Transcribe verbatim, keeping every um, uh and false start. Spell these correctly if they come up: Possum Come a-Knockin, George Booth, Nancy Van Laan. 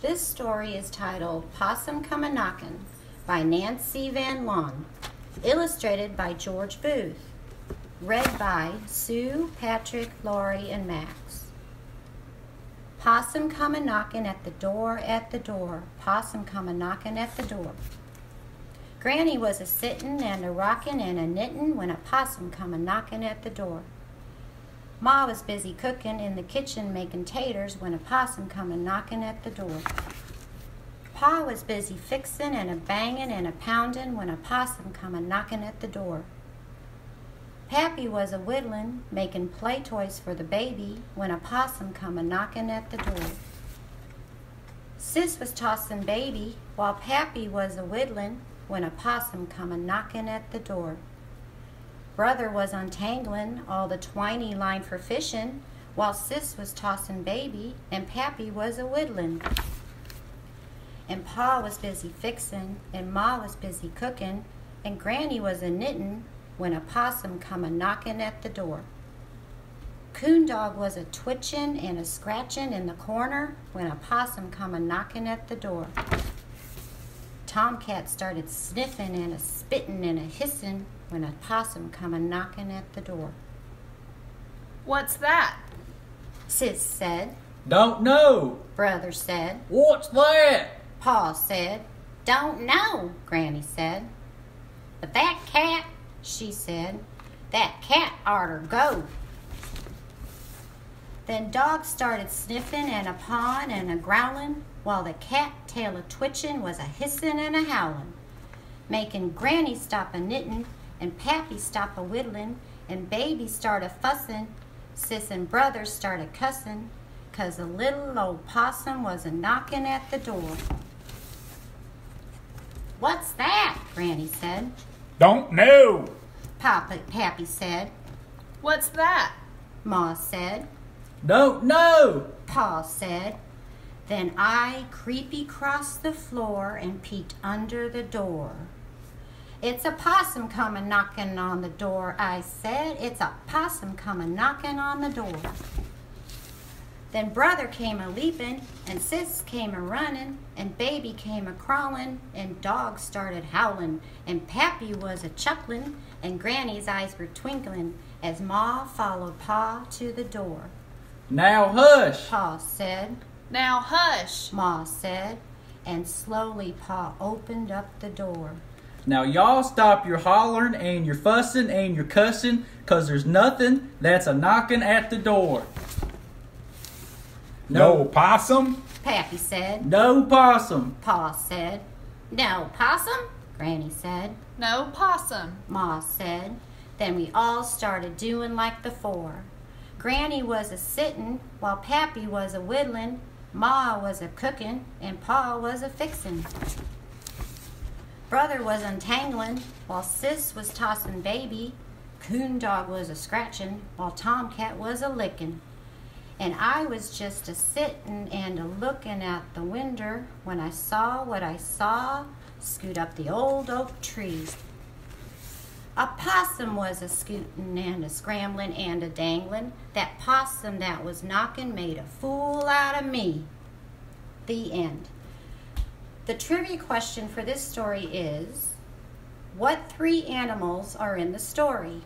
This story is titled Possum Come a-Knockin by Nancy Van Laan, illustrated by George Booth, read by Sue, Patrick, Laurie, and Max. Possum come a-knockin at the door, at the door. Possum come a-knockin at the door. Granny was a-sittin' and a-rockin' and a-knittin' when a possum come a-knockin at the door. Ma was busy cookin' in the kitchen makin' taters when a possum come a-knockin at the door. Pa was busy fixin' and a-bangin' and a-poundin' when a possum come a-knockin at the door. Pappy was a-whittlin', makin' play toys for the baby when a possum come a-knockin at the door. Sis was tossin' baby while Pappy was a-whittlin' when a possum come a-knockin at the door. Brother was untangling all the twiny line for fishing, while Sis was tossing baby, and Pappy was a-whittling. And Pa was busy fixing, and Ma was busy cooking, and Granny was a-knitting when a possum come a-knockin' at the door. Coon Dog was a-twitching and a-scratching in the corner when a possum come a-knockin' at the door. Tomcat started sniffing and a-spitting and a-hissing when a possum come a-knockin' at the door. "What's that?" Sis said. "Don't know," Brother said. "What's that?" Pa said. "Don't know," Granny said. "But that cat," she said, "that cat oughter go." Then Dog started sniffing and a-pawing and a-growling, while the cat tail a-twitching was a-hissing and a-howling, making Granny stop a-knitting, and Pappy stop a-whittling, and Baby start a-fussin', Sis and Brother start a-cussin', 'cause a little old possum was a-knockin' at the door. "What's that?" Granny said. "Don't know," Papa, Pappy said. "What's that?" Ma said. "Don't know," Pa said. Then I creepy crossed the floor and peeked under the door. "It's a possum come a-knockin' on the door," I said. "It's a possum come a-knockin' on the door." Then Brother came a-leapin', and Sis came a-runnin', and Baby came a-crawlin', and Dog started howlin', and Pappy was a-chucklin', and Granny's eyes were twinklin' as Ma followed Pa to the door. "Now hush," Pa said. "Now hush," Ma said, and slowly Pa opened up the door. "Now y'all stop your hollering and your fussing and your cussing, 'cause there's nothing that's a-knockin' at the door." "No possum," Pappy said. "No possum," Pa said. "No possum," Granny said. "No possum," Ma said. Then we all started doing like the four. Granny was a-sittin', while Pappy was a-whittling, Ma was a-cookin', and Pa was a-fixin'. Brother was untangling, while Sis was tossin' baby. Coon Dog was a-scratchin', while Tomcat was a-lickin'. And I was just a-sittin' and a-lookin' out the winder when I saw what I saw scoot up the old oak tree. A possum was a-scootin' and a-scramblin' and a-danglin'. That possum that was knockin' made a fool out of me. The end. The trivia question for this story is, what three animals are in the story?